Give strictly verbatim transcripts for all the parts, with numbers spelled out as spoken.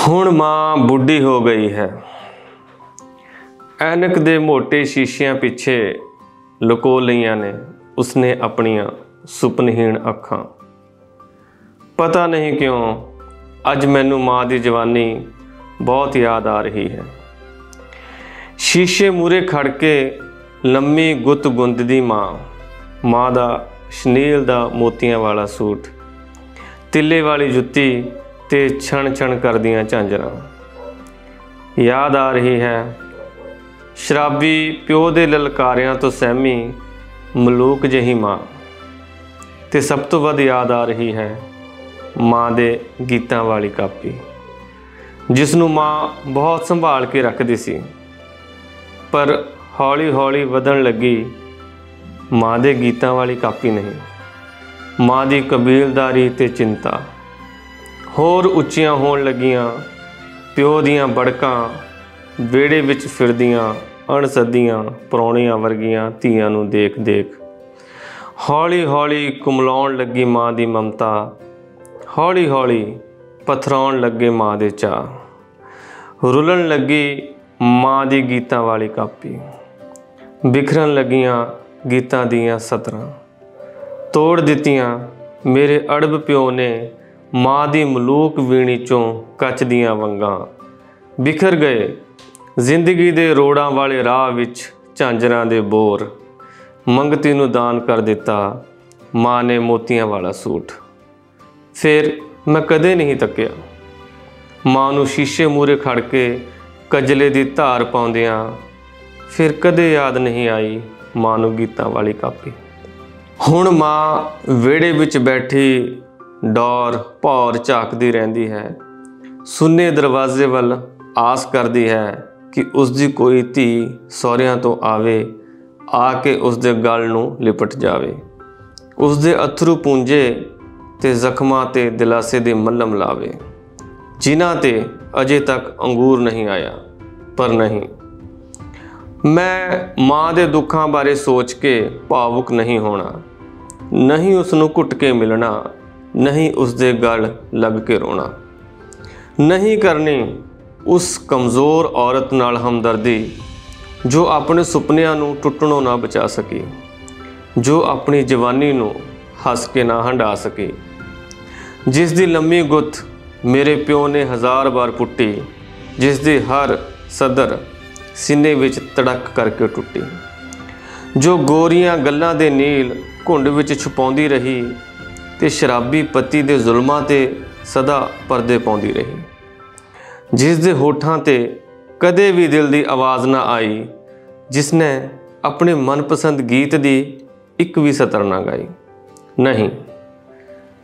हुण मां बुढ़ी हो गई है। ऐनक दे मोटे शीशियां पिछे लुको लियां ने उसने अपनियां सुपनहीन अखां। पता नहीं क्यों अज मैनू मां दी जवानी बहुत याद आ रही है। शीशे मूरे खड़ के लम्मी गुत गुंददी मां, मां दा शनील दा मोतियां वाला सूट, तिले वाली जुत्ती ते छण छण कर दियां झांजरां। याद आ रही है शराबी प्यो दे ललकारियां तो सहमी मलूक जही मां, ते सब तो वध याद आ रही है मां दे गीतां वाली कापी जिसनूं मां बहुत संभाल के रखदी सी, पर हौली हौली वधण लगी मां दे गीतां वाली कापी नहीं, मां दी कबीलदारी ते चिंता। होर उच्चियां होण लगियां प्यो दियां बड़कां, वेड़े विच फिरदियां अणसदियां परौणियां वर्गियां धीआं नूं देख देख हौली हौली कुमलाउण लगी मां दी ममता, हौली हौली पथराउण लगे मां दे चाह। रुलण लगी मां दी गीतां वाली कापी, बिखरन लगियां गीतां दियां सतरां, तोड़ दित्तियां मेरे अड़ब प्यो ने मां दी मलूक वीणी चों कच दियां वंगां। बिखर गए जिंदगी दे रोड़ां वाले राह विच झांजरां दे बोर, मंगती नूं दान कर दित्ता मां ने मोतियां वाला सूट। फिर मैं कदे नहीं तक्या मां नूं शीशे मूहरे खड़ के कजले दी धार पाउंदियां, फिर कदे याद नहीं आई मां नूं गीतां वाली कापी। हुण मां वेड़े विच बैठी डौर भौर झाकदी रहंदी है, सुन्ने दरवाजे वल आस करदी है कि उसदी कोई धी सौहरियां तो आवे, आके उसदे गल नूं लिपट जावे, उसदे अथरू पूंजे ते जख्मां ते दिलासे दे मलम लावे जिन्हां ते अजे तक अंगूर नहीं आया। पर नहीं, मैं मां दे दुखां बारे सोच के भावुक नहीं होना, नहीं उसनूं घुट के मिलना, नहीं उसदे गल लग के रोना, नहीं करनी उस कमज़ोर औरत नाल हमदर्दी जो अपने सुपनियां नूं टुटणों ना बचा सकी, जो अपनी जवानी नूं हस के ना हंडा सकी, जिस दी लम्मी गुत्थ मेरे प्यो ने हज़ार बार पुट्टी, जिस दी हर सदर सीने विच तड़क करके टुटी, जो गोरियां गल्लां दे नील घुंड विच छुपाउंदी रही ते शराबी पति दे जुल्मां ते सदा पर्दे पाउंदी रही, जिस दे होठां ते कदे भी दिल दी आवाज़ ना आई, जिसने अपने मनपसंद गीत दी इक भी सतर ना गाई। नहीं,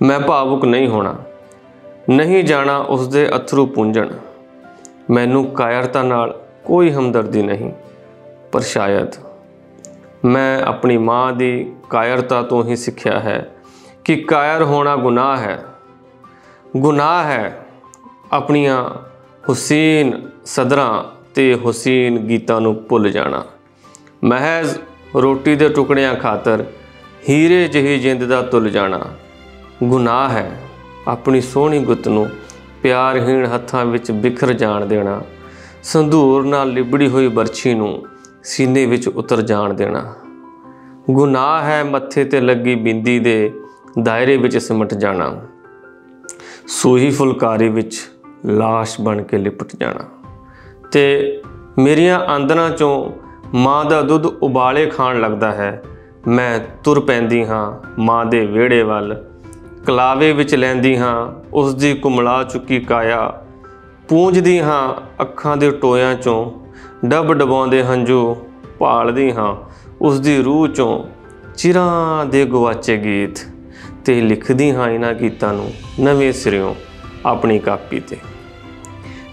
मैं भावुक नहीं होना, नहीं जाना उसदे अथरू पूंजण। मैनू कायरता नाल कोई हमदर्दी नहीं, पर शायद मैं अपनी माँ दी कायरता तो ही सीखा है कि कायर होना गुनाह है, गुनाह है। अपनियां हुसीन सदरां ते हुसीन गीतां नूं भुल जाना महज रोटी दे टुकड़ियां खातर हीरे जही जिंद दा तुल जाना गुनाह है। अपनी सोहनी गुत्त नूं प्यारहीन हत्थां विच बिखर जाण देना, संदूर नाल लिबड़ी हुई बरछी नूं सीने विच उतर जाण देना गुनाह है। मत्थे ते लगी बिंदी दे दायरे विच सिमट जाना, सूही फुलकारी विच लाश बन के लिपट जाना, ते मेरियां आंदनां चों मां दा दुध उबाले खाण लगदा है। मैं तुर पैंदी हाँ मां दे विहड़े वल, कलावे विच लैंदी हाँ उसदी कुमला चुकी काया, पूंजदी हाँ अखां दे टोयां चों डब डबाउंदे हंझू, भालदी हाँ उसदी रूह चों चिरां दे गवाचे गीत, ते लिखदी हाँ इन्हां गीतां नूं नवें सिरियों अपनी कापी ते।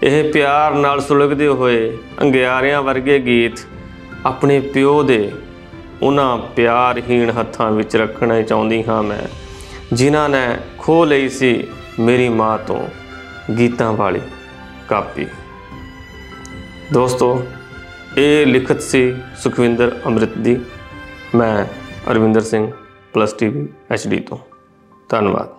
यह प्यार नाल सुलगदे होए अंगियारियां वर्गे गीत अपने प्यो दे उन्हां प्यारहीन हत्थां विच रखणे चाहुंदी हाँ मैं, जिन्हां ने खो लई सी मेरी माँ तों गीतां वाली कापी। दोस्तों, ये लिखत सी सुखविंदर अमृत दी। मैं Arvinder Singh, plus TV H D तो। धन्यवाद।